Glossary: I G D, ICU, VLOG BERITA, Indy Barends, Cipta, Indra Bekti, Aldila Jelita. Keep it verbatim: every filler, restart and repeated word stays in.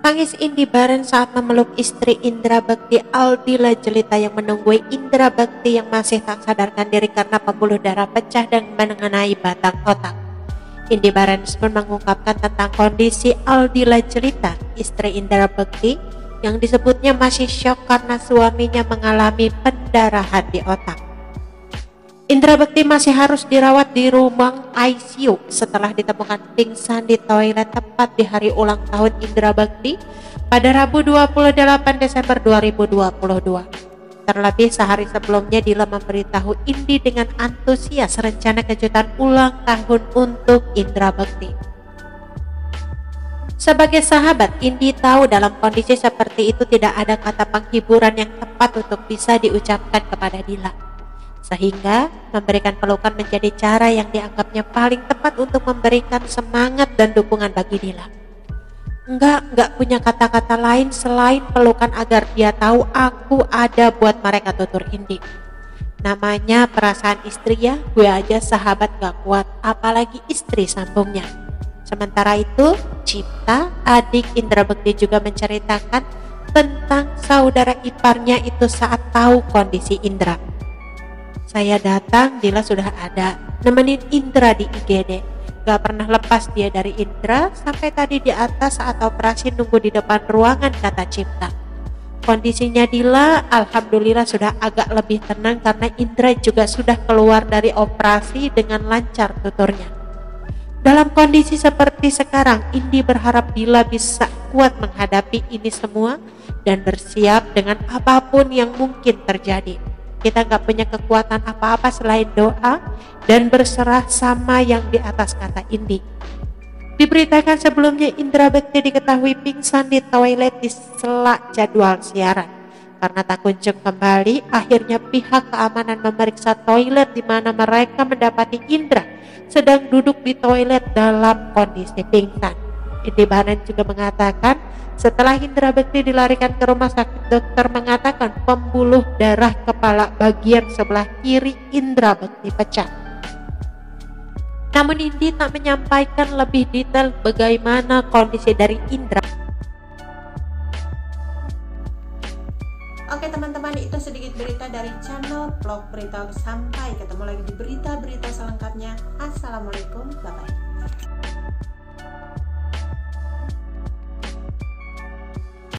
Tangis Indy Barends saat memeluk istri Indra Bekti, Aldila Jelita, yang menunggui Indra Bekti yang masih tak sadarkan diri karena pembuluh darah pecah dan mengenai batang otak. Indy Barends pun mengungkapkan tentang kondisi Aldila Jelita, istri Indra Bekti, yang disebutnya masih syok karena suaminya mengalami pendarahan di otak. Indra Bekti masih harus dirawat di ruang I C U setelah ditemukan pingsan di toilet tepat di hari ulang tahun Indra Bekti pada Rabu dua puluh delapan Desember dua ribu dua puluh dua. Terlebih sehari sebelumnya, Dila memberitahu Indy dengan antusias rencana kejutan ulang tahun untuk Indra Bekti. Sebagai sahabat, Indy tahu dalam kondisi seperti itu tidak ada kata penghiburan yang tepat untuk bisa diucapkan kepada Dila, sehingga memberikan pelukan menjadi cara yang dianggapnya paling tepat untuk memberikan semangat dan dukungan bagi Dila. Enggak, enggak punya kata-kata lain selain pelukan agar dia tahu aku ada buat mereka, tutur Indy. Namanya perasaan istri ya, gue aja sahabat gak kuat, apalagi istri, sambungnya. Sementara itu, Cipta, adik Indra Bekti, juga menceritakan tentang saudara iparnya itu saat tahu kondisi Indra. Saya datang, Dila sudah ada, nemenin Indra di I G D. Gak pernah lepas dia dari Indra, sampai tadi di atas saat operasi nunggu di depan ruangan, kata Cipta. Kondisinya Dila, alhamdulillah sudah agak lebih tenang karena Indra juga sudah keluar dari operasi dengan lancar, tuturnya. Dalam kondisi seperti sekarang, Indy berharap Dila bisa kuat menghadapi ini semua dan bersiap dengan apapun yang mungkin terjadi. Kita nggak punya kekuatan apa-apa selain doa dan berserah sama yang di atas, kata Indy. Diberitakan sebelumnya, Indra Bekti diketahui pingsan di toilet di sela jadwal siaran. Karena tak kunjung kembali, akhirnya pihak keamanan memeriksa toilet di mana mereka mendapati Indra sedang duduk di toilet dalam kondisi pingsan. Indy Barends juga mengatakan setelah Indra Bekti dilarikan ke rumah sakit, dokter mengatakan pembuluh darah kepala bagian sebelah kiri Indra Bekti pecah. Namun Indy tak menyampaikan lebih detail bagaimana kondisi dari Indra. Oke teman-teman, itu sedikit berita dari channel Vlog Berita. Sampai ketemu lagi di berita-berita selengkapnya. Assalamualaikum, bye-bye.